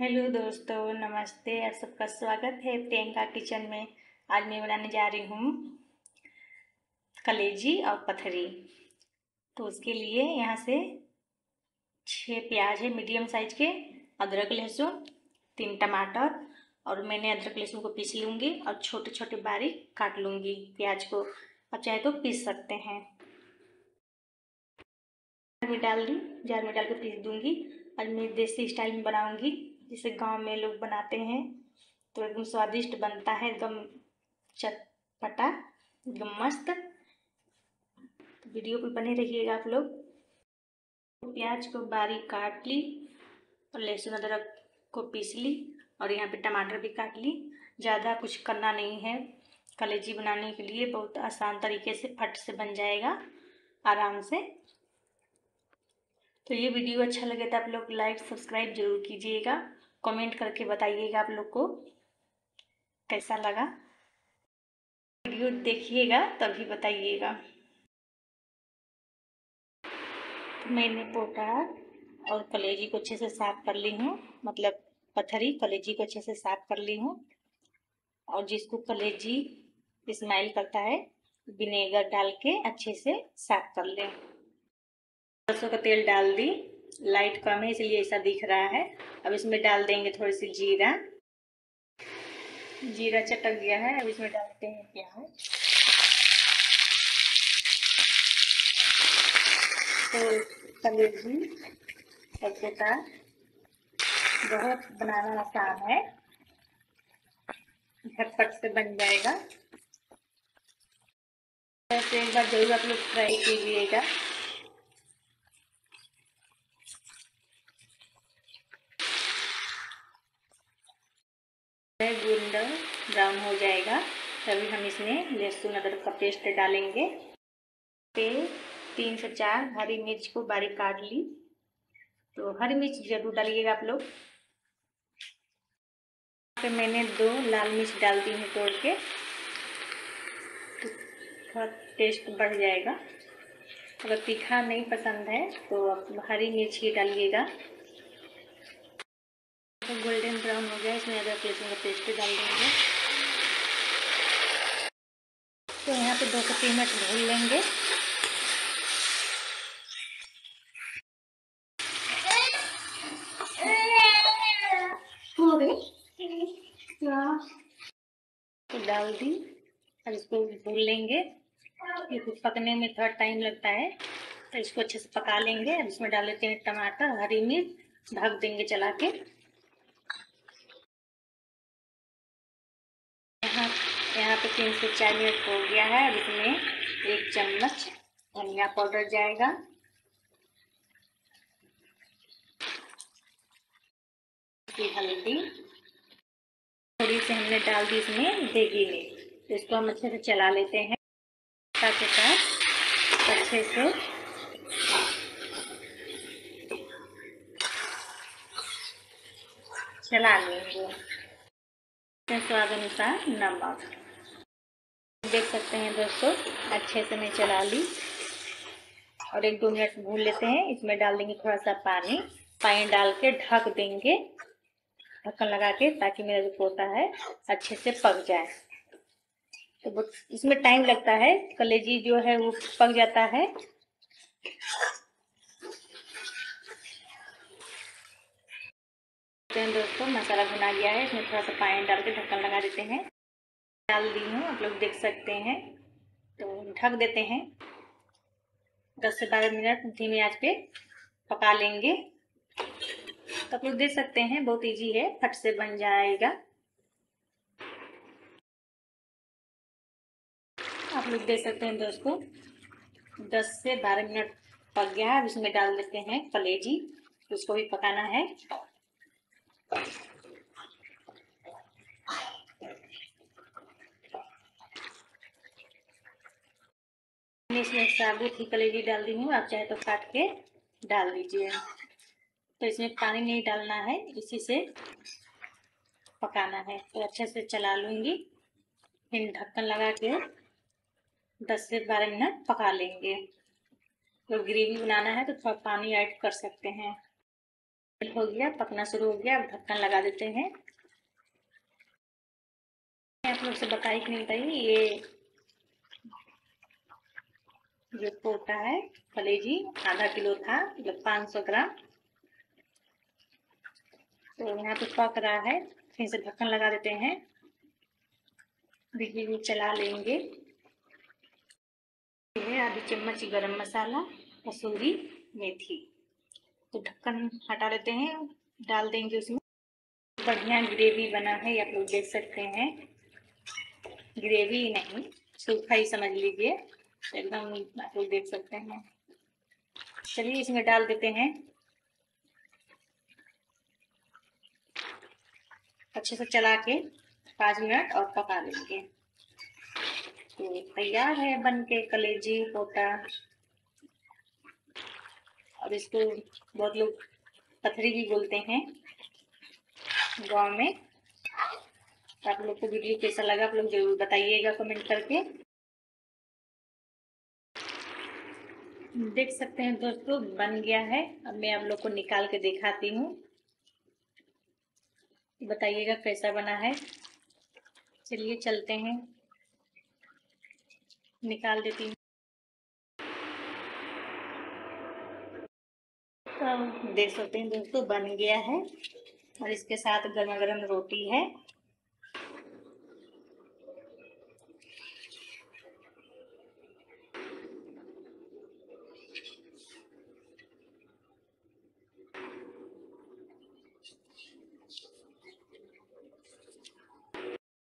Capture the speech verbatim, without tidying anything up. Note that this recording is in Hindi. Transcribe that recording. हेलो दोस्तों, नमस्ते। आप सबका स्वागत है प्रियंका किचन में। आज मैं बनाने जा रही हूँ कलेजी और पथरी। तो उसके लिए यहाँ से छः प्याज है मीडियम साइज़ के, अदरक लहसुन, तीन टमाटर, और मैंने अदरक लहसुन को पीस लूँगी और छोटे छोटे बारीक काट लूँगी प्याज को। आप चाहे तो पीस सकते हैं। जार में डाल दूँ, जार में डाल के पीस दूँगी। आज मैं देसी स्टाइल में बनाऊंगी, जिसे गांव में लोग बनाते हैं, तो एकदम स्वादिष्ट बनता है, एकदम चटपटा, एकदम मस्त। तो वीडियो पर बने रहिएगा आप लोग। प्याज को बारीक काट ली और लहसुन अदरक को पीस ली और यहाँ पे टमाटर भी काट ली। ज़्यादा कुछ करना नहीं है कलेजी बनाने के लिए, बहुत आसान तरीके से फट से बन जाएगा आराम से। तो ये वीडियो अच्छा लगे तो आप लोग लाइक सब्सक्राइब जरूर कीजिएगा। कमेंट करके बताइएगा आप लोग को कैसा लगा। वीडियो देखिएगा तभी बताइएगा। मैंने पोटा और कलेजी को अच्छे से साफ कर ली हूँ, मतलब पथरी कलेजी को अच्छे से साफ कर ली हूँ। और जिसको कलेजी स्मेल करता है, विनेगर डाल के अच्छे से साफ कर लें। सरसों का तेल डाल दी, लाइट कम है इसलिए ऐसा दिख रहा है। अब इसमें डाल देंगे थोड़ी सी जीरा। जीरा चटक गया है, अब इसमें डालते हैं प्याज। तो कलेजी और पोटा बहुत बनाना आसान है, झटपट से बन जाएगा। तो एक बार जरूर आप लोग ट्राई कीजिएगा। गुंडा ब्राउन हो जाएगा तभी हम इसमें लहसुन अदरक का पेस्ट डालेंगे। पे तीन से चार हरी मिर्च को बारीक काट ली, तो हरी मिर्च जरूर डालिएगा आप लोग। पे मैंने दो लाल मिर्च डाल दी है तोड़ के, तो थोड़ा टेस्ट बढ़ जाएगा। अगर तीखा नहीं पसंद है तो आप हरी मिर्च ही डालिएगा। तो गोल्डन ब्राउन हो गया, इसमें अदरक लहसुन का पेस्ट डाल देंगे। तो यहाँ पे दो से तीन मिनट भून लेंगे। तो डाल दी और इसको भून लेंगे। ये कुछ पकने में थोड़ा टाइम लगता है, तो इसको अच्छे से पका लेंगे। अब इसमें डाल देते हैं टमाटर, हरी मिर्च, ढक देंगे चला के। यहाँ पे तीन से चार मिनट हो गया है। अब इसमें एक चम्मच धनिया पाउडर जाएगा। हल्दी थोड़ी सी हमने डाल दी इसमें देगी में, तो इसको हम अच्छे से चला लेते हैं ताकि अच्छे से। चला लेंगे स्वाद अनुसार नमक। देख सकते हैं दोस्तों, अच्छे से मैं चला ली और एक दो मिनट भून लेते हैं। इसमें डाल देंगे थोड़ा सा पानी। पानी डाल के ढक देंगे, ढक्कन लगा के, ताकि मेरा जो पोता है अच्छे से पक जाए। तो इसमें टाइम लगता है, कलेजी जो है वो पक जाता है। दोस्तों मसाला भुना गया है, इसमें थोड़ा सा पानी डाल के ढक्कन लगा देते हैं। डाल दी हूँ, आप लोग देख सकते हैं। तो ढक देते हैं, दस से बारह मिनट धीमी आंच पे पका लेंगे। तो आप लोग देख सकते हैं, बहुत इजी है, फट से बन जाएगा। आप लोग देख सकते हैं दोस्तों, दस से बारह मिनट पक गया है। अब इसमें डाल देते हैं कलेजी, उसको भी पकाना है। इसमें साबुत ही कलेजी डाल दी हूँ, आप चाहे तो काट के डाल दीजिए। तो इसमें पानी नहीं डालना है, इसी से पकाना है। तो अच्छे से चला लूँगी, फिर ढक्कन लगा के दस से बारह मिनट पका लेंगे। तो ग्रेवी बनाना है तो थोड़ा पानी ऐड कर सकते हैं। हो गया, पकना शुरू हो गया। अब ढक्कन लगा देते हैं। आप लोग से बताइए कि नहीं बताइए, ये जो पोटा है कलेजी आधा किलो था, मतलब पाँच सौ ग्राम। तो यहाँ पे पक रहा है, फिर से ढक्कन लगा देते हैं, बिजली भी चला लेंगे। आधी चम्मच गरम मसाला, कसूरी मेथी। तो ढक्कन हटा लेते हैं, डाल देंगे उसमें। बढ़िया ग्रेवी बना है, आप लोग देख सकते हैं। ग्रेवी नहीं, सूखा ही समझ लीजिए, एकदम आप लोग देख सकते हैं। चलिए इसमें डाल देते हैं, अच्छे से चला के पाँच मिनट और पका लेंगे। तो तैयार है बनके कलेजी पोटा। और इसको बहुत लोग पथरी भी बोलते हैं गांव में। आप लोग को वीडियो कैसा लगा आप लोग जरूर बताइएगा कमेंट करके। देख सकते हैं दोस्तों बन गया है। अब मैं आप लोग को निकाल के दिखाती हूँ, बताइएगा कैसा बना है। चलिए चलते हैं, निकाल देती हूँ। तो देख सकते हैं दोस्तों बन गया है। और इसके साथ गर्मा गर्म रोटी है।